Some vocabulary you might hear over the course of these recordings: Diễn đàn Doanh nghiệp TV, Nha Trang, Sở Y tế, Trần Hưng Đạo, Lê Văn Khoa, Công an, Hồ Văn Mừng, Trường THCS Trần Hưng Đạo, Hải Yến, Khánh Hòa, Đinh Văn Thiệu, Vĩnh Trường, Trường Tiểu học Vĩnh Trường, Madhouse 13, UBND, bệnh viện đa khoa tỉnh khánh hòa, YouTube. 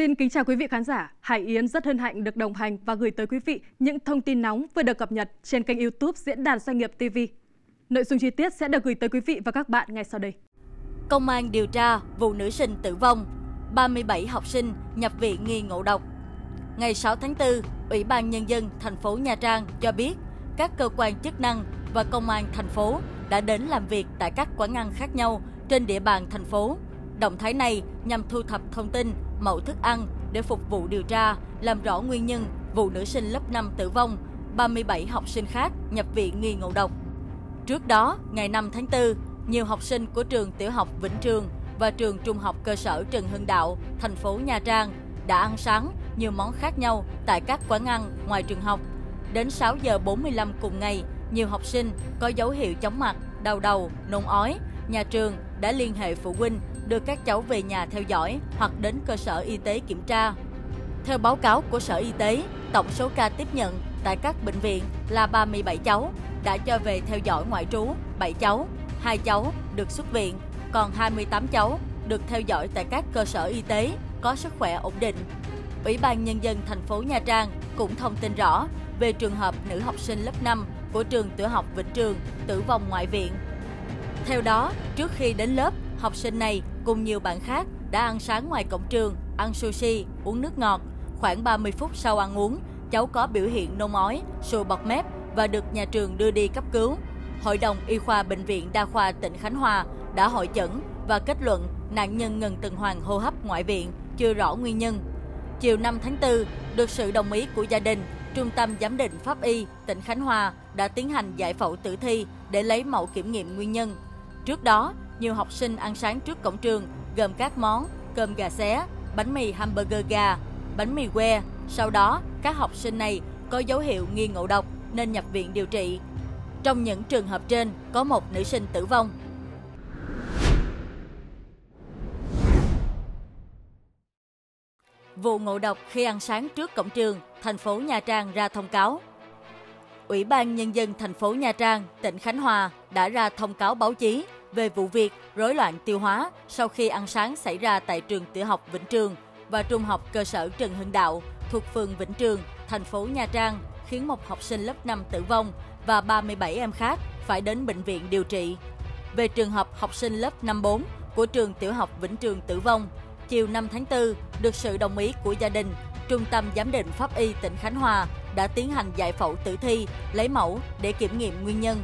Xin kính chào quý vị khán giả, Hải Yến rất hân hạnh được đồng hành và gửi tới quý vị những thông tin nóng vừa được cập nhật trên kênh YouTube Diễn đàn Doanh nghiệp TV. Nội dung chi tiết sẽ được gửi tới quý vị và các bạn ngay sau đây. Công an điều tra vụ nữ sinh tử vong, 37 học sinh nhập viện nghi ngộ độc. Ngày 6 tháng 4, Ủy ban Nhân dân thành phố Nha Trang cho biết các cơ quan chức năng và công an thành phố đã đến làm việc tại các quán ăn khác nhau trên địa bàn thành phố. Động thái này nhằm thu thập thông tin, mẫu thức ăn để phục vụ điều tra, làm rõ nguyên nhân vụ nữ sinh lớp 5 tử vong, 37 học sinh khác nhập viện nghi ngộ độc. Trước đó, ngày 5 tháng 4, nhiều học sinh của trường Tiểu học Vĩnh Trường và trường Trung học cơ sở Trần Hưng Đạo, thành phố Nha Trang đã ăn sáng nhiều món khác nhau tại các quán ăn ngoài trường học. Đến 6 giờ 45 cùng ngày, nhiều học sinh có dấu hiệu chóng mặt, đau đầu, nôn ói. Nhà trường đã liên hệ phụ huynh đưa các cháu về nhà theo dõi hoặc đến cơ sở y tế kiểm tra. Theo báo cáo của Sở Y tế, tổng số ca tiếp nhận tại các bệnh viện là 37 cháu, đã cho về theo dõi ngoại trú 7 cháu, 2 cháu được xuất viện, còn 28 cháu được theo dõi tại các cơ sở y tế có sức khỏe ổn định. Ủy ban Nhân dân thành phố Nha Trang cũng thông tin rõ về trường hợp nữ học sinh lớp 5 của trường Tiểu học Vĩnh Trường tử vong ngoại viện. Theo đó, trước khi đến lớp, học sinh này cùng nhiều bạn khác đã ăn sáng ngoài cổng trường, ăn sushi, uống nước ngọt. Khoảng 30 phút sau ăn uống, cháu có biểu hiện nôn ói, sùi bọt mép và được nhà trường đưa đi cấp cứu. Hội đồng Y khoa Bệnh viện Đa khoa tỉnh Khánh Hòa đã hội chẩn và kết luận nạn nhân ngừng tuần hoàn hô hấp ngoại viện, chưa rõ nguyên nhân. Chiều 5 tháng 4, được sự đồng ý của gia đình, Trung tâm Giám định Pháp y tỉnh Khánh Hòa đã tiến hành giải phẫu tử thi để lấy mẫu kiểm nghiệm nguyên nhân. Trước đó, nhiều học sinh ăn sáng trước cổng trường gồm các món cơm gà xé, bánh mì hamburger gà, bánh mì que. Sau đó, các học sinh này có dấu hiệu nghi ngộ độc nên nhập viện điều trị. Trong những trường hợp trên, có một nữ sinh tử vong. Vụ ngộ độc khi ăn sáng trước cổng trường, thành phố Nha Trang ra thông cáo. Ủy ban Nhân dân thành phố Nha Trang, tỉnh Khánh Hòa đã ra thông cáo báo chí về vụ việc rối loạn tiêu hóa sau khi ăn sáng xảy ra tại trường Tiểu học Vĩnh Trường và Trung học cơ sở Trần Hưng Đạo thuộc phường Vĩnh Trường, thành phố Nha Trang khiến một học sinh lớp 5 tử vong và 37 em khác phải đến bệnh viện điều trị. Về trường hợp học sinh lớp 5-4 của trường Tiểu học Vĩnh Trường tử vong, chiều 5 tháng 4 được sự đồng ý của gia đình, Trung tâm Giám định Pháp y tỉnh Khánh Hòa đã tiến hành giải phẫu tử thi, lấy mẫu để kiểm nghiệm nguyên nhân.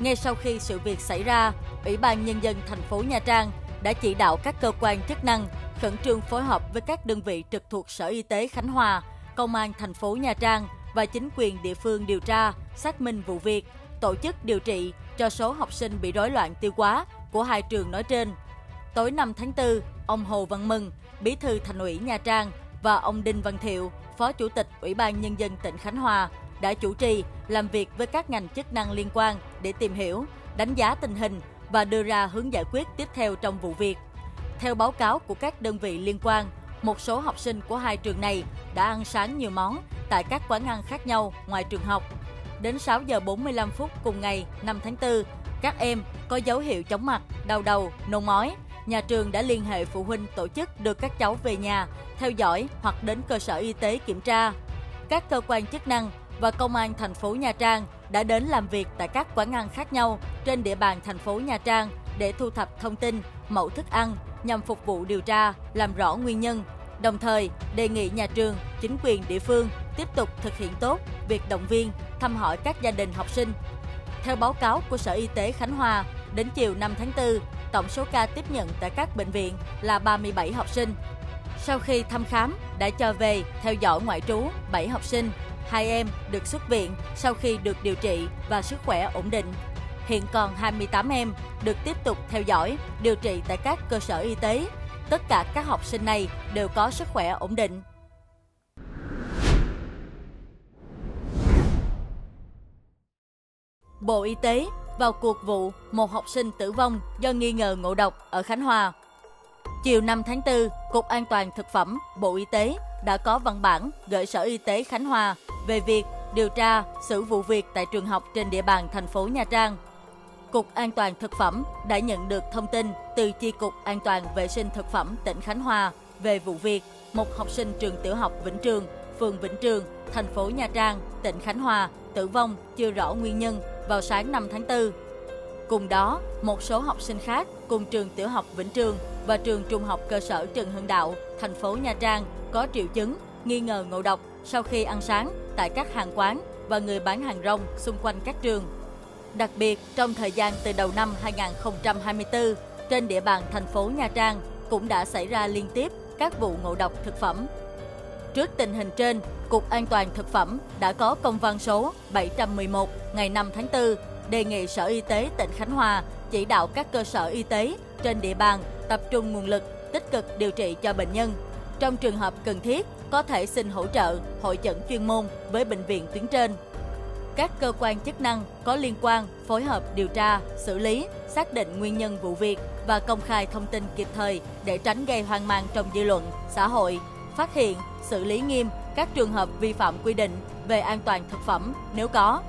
Ngay sau khi sự việc xảy ra, Ủy ban Nhân dân thành phố Nha Trang đã chỉ đạo các cơ quan chức năng khẩn trương phối hợp với các đơn vị trực thuộc Sở Y tế Khánh Hòa, Công an thành phố Nha Trang và chính quyền địa phương điều tra, xác minh vụ việc, tổ chức điều trị cho số học sinh bị rối loạn tiêu hóa của hai trường nói trên. Tối 5 tháng 4, ông Hồ Văn Mừng, Bí thư Thành ủy Nha Trang và ông Đinh Văn Thiệu, Phó Chủ tịch Ủy ban Nhân dân tỉnh Khánh Hòa đã chủ trì làm việc với các ngành chức năng liên quan để tìm hiểu, đánh giá tình hình và đưa ra hướng giải quyết tiếp theo trong vụ việc. Theo báo cáo của các đơn vị liên quan, một số học sinh của hai trường này đã ăn sáng nhiều món tại các quán ăn khác nhau ngoài trường học. Đến 6 giờ 45 phút cùng ngày 5 tháng 4, các em có dấu hiệu chóng mặt, đau đầu, nôn ói. Nhà trường đã liên hệ phụ huynh tổ chức đưa các cháu về nhà, theo dõi hoặc đến cơ sở y tế kiểm tra. Các cơ quan chức năng và Công an thành phố Nha Trang đã đến làm việc tại các quán ăn khác nhau trên địa bàn thành phố Nha Trang để thu thập thông tin, mẫu thức ăn nhằm phục vụ điều tra, làm rõ nguyên nhân. Đồng thời, đề nghị nhà trường, chính quyền địa phương tiếp tục thực hiện tốt việc động viên, thăm hỏi các gia đình học sinh. Theo báo cáo của Sở Y tế Khánh Hòa, đến chiều 5 tháng 4, tổng số ca tiếp nhận tại các bệnh viện là 37 học sinh. Sau khi thăm khám, đã cho về theo dõi ngoại trú 7 học sinh. 2 em được xuất viện sau khi được điều trị và sức khỏe ổn định. Hiện còn 28 em được tiếp tục theo dõi, điều trị tại các cơ sở y tế. Tất cả các học sinh này đều có sức khỏe ổn định. Bộ Y tế vào cuộc vụ một học sinh tử vong do nghi ngờ ngộ độc ở Khánh Hòa. Chiều 5 tháng 4, Cục An toàn Thực phẩm, Bộ Y tế đã có văn bản gửi Sở Y tế Khánh Hòa về việc điều tra xử vụ việc tại trường học trên địa bàn thành phố Nha Trang. Cục An toàn Thực phẩm đã nhận được thông tin từ Chi cục An toàn Vệ sinh Thực phẩm tỉnh Khánh Hòa về vụ việc. một học sinh trường tiểu học Vĩnh Trường, phường Vĩnh Trường, thành phố Nha Trang, tỉnh Khánh Hòa tử vong chưa rõ nguyên nhân vào sáng 5 tháng 4. Cùng đó, một số học sinh khác cùng trường tiểu học Vĩnh Trường và trường trung học cơ sở Trần Hưng Đạo, thành phố Nha Trang có triệu chứng nghi ngờ ngộ độc sau khi ăn sáng tại các hàng quán và người bán hàng rong xung quanh các trường. Đặc biệt, trong thời gian từ đầu năm 2024, trên địa bàn thành phố Nha Trang cũng đã xảy ra liên tiếp các vụ ngộ độc thực phẩm. Trước tình hình trên, Cục An toàn Thực phẩm đã có công văn số 711 ngày 5 tháng 4 đề nghị Sở Y tế tỉnh Khánh Hòa chỉ đạo các cơ sở y tế trên địa bàn tập trung nguồn lực tích cực điều trị cho bệnh nhân. Trong trường hợp cần thiết, có thể xin hỗ trợ hội chẩn chuyên môn với bệnh viện tuyến trên. Các cơ quan chức năng có liên quan phối hợp điều tra, xử lý, xác định nguyên nhân vụ việc và công khai thông tin kịp thời để tránh gây hoang mang trong dư luận, xã hội, phát hiện, xử lý nghiêm các trường hợp vi phạm quy định về an toàn thực phẩm nếu có.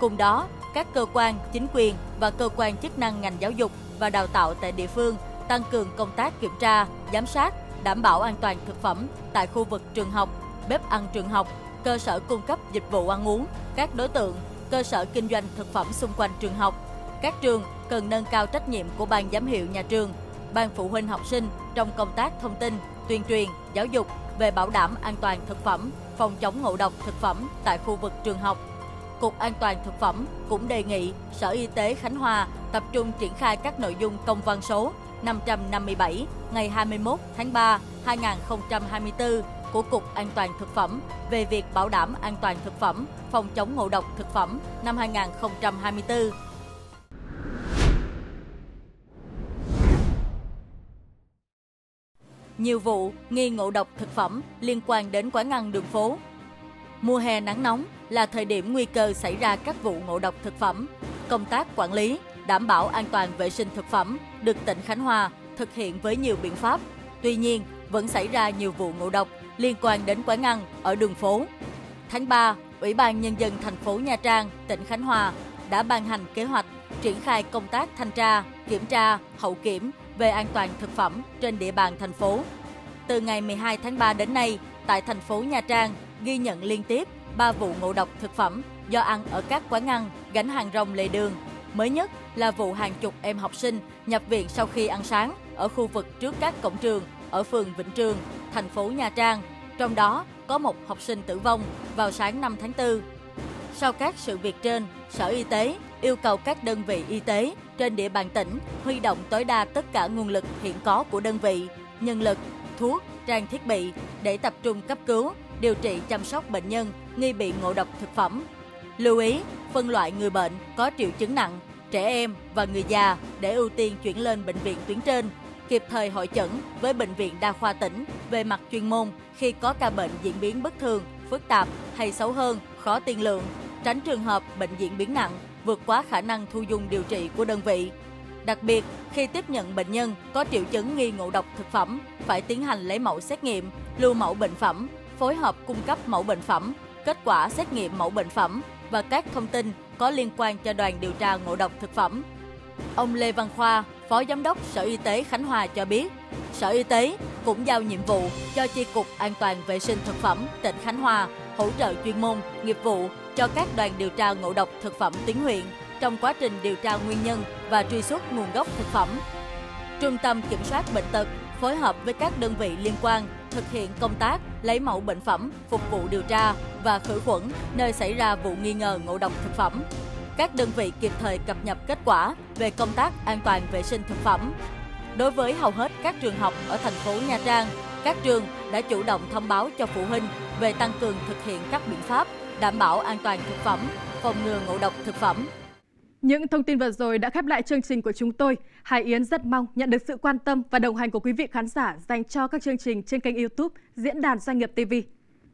Cùng đó, các cơ quan, chính quyền và cơ quan chức năng ngành giáo dục và đào tạo tại địa phương tăng cường công tác kiểm tra, giám sát, đảm bảo an toàn thực phẩm tại khu vực trường học, bếp ăn trường học, cơ sở cung cấp dịch vụ ăn uống, các đối tượng, cơ sở kinh doanh thực phẩm xung quanh trường học. Các trường cần nâng cao trách nhiệm của ban giám hiệu nhà trường, ban phụ huynh học sinh trong công tác thông tin, tuyên truyền, giáo dục về bảo đảm an toàn thực phẩm, phòng chống ngộ độc thực phẩm tại khu vực trường học. Cục An toàn Thực phẩm cũng đề nghị Sở Y tế Khánh Hòa tập trung triển khai các nội dung công văn số 557 ngày 21 tháng 3, 2024 của Cục An toàn Thực phẩm về việc bảo đảm an toàn thực phẩm, phòng chống ngộ độc thực phẩm năm 2024. Nhiều vụ nghi ngộ độc thực phẩm liên quan đến quán ăn đường phố. Mùa hè nắng nóng là thời điểm nguy cơ xảy ra các vụ ngộ độc thực phẩm. Công tác quản lý, đảm bảo an toàn vệ sinh thực phẩm được tỉnh Khánh Hòa thực hiện với nhiều biện pháp. Tuy nhiên, vẫn xảy ra nhiều vụ ngộ độc liên quan đến quán ăn ở đường phố. Tháng 3, Ủy ban Nhân dân thành phố Nha Trang, tỉnh Khánh Hòa đã ban hành kế hoạch triển khai công tác thanh tra, kiểm tra, hậu kiểm về an toàn thực phẩm trên địa bàn thành phố. Từ ngày 12 tháng 3 đến nay, tại thành phố Nha Trang ghi nhận liên tiếp 3 vụ ngộ độc thực phẩm do ăn ở các quán ăn gánh hàng rong lề đường. Mới nhất là vụ hàng chục em học sinh nhập viện sau khi ăn sáng ở khu vực trước các cổng trường ở phường Vĩnh Trường, thành phố Nha Trang. Trong đó có một học sinh tử vong vào sáng 5 tháng 4. Sau các sự việc trên, Sở Y tế yêu cầu các đơn vị y tế trên địa bàn tỉnh huy động tối đa tất cả nguồn lực hiện có của đơn vị, nhân lực, thuốc, trang thiết bị để tập trung cấp cứu, điều trị chăm sóc bệnh nhân nghi bị ngộ độc thực phẩm. Lưu ý, phân loại người bệnh có triệu chứng nặng, trẻ em và người già để ưu tiên chuyển lên bệnh viện tuyến trên, kịp thời hội chẩn với bệnh viện đa khoa tỉnh về mặt chuyên môn khi có ca bệnh diễn biến bất thường, phức tạp hay xấu hơn, khó tiên lượng, tránh trường hợp bệnh diễn biến nặng, vượt quá khả năng thu dung điều trị của đơn vị. Đặc biệt, khi tiếp nhận bệnh nhân có triệu chứng nghi ngộ độc thực phẩm, phải tiến hành lấy mẫu xét nghiệm, lưu mẫu bệnh phẩm, phối hợp cung cấp mẫu bệnh phẩm, kết quả xét nghiệm mẫu bệnh phẩm và các thông tin có liên quan cho đoàn điều tra ngộ độc thực phẩm. Ông Lê Văn Khoa, Phó Giám đốc Sở Y tế Khánh Hòa cho biết, Sở Y tế cũng giao nhiệm vụ cho Chi cục An toàn vệ sinh thực phẩm tỉnh Khánh Hòa hỗ trợ chuyên môn, nghiệp vụ cho các đoàn điều tra ngộ độc thực phẩm tuyến huyện trong quá trình điều tra nguyên nhân và truy xuất nguồn gốc thực phẩm. Trung tâm Kiểm soát Bệnh tật phối hợp với các đơn vị liên quan thực hiện công tác lấy mẫu bệnh phẩm phục vụ điều tra và khử khuẩn nơi xảy ra vụ nghi ngờ ngộ độc thực phẩm. Các đơn vị kịp thời cập nhật kết quả về công tác an toàn vệ sinh thực phẩm. Đối với hầu hết các trường học ở thành phố Nha Trang, các trường đã chủ động thông báo cho phụ huynh về tăng cường thực hiện các biện pháp đảm bảo an toàn thực phẩm, phòng ngừa ngộ độc thực phẩm. Những thông tin vừa rồi đã khép lại chương trình của chúng tôi. Hải Yến rất mong nhận được sự quan tâm và đồng hành của quý vị khán giả dành cho các chương trình trên kênh YouTube Diễn đàn Doanh nghiệp TV.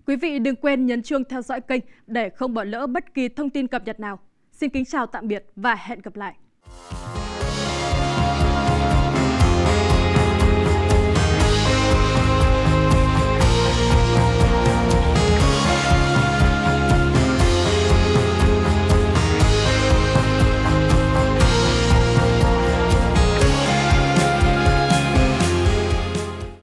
Quý vị đừng quên nhấn chuông theo dõi kênh để không bỏ lỡ bất kỳ thông tin cập nhật nào. Xin kính chào tạm biệt và hẹn gặp lại.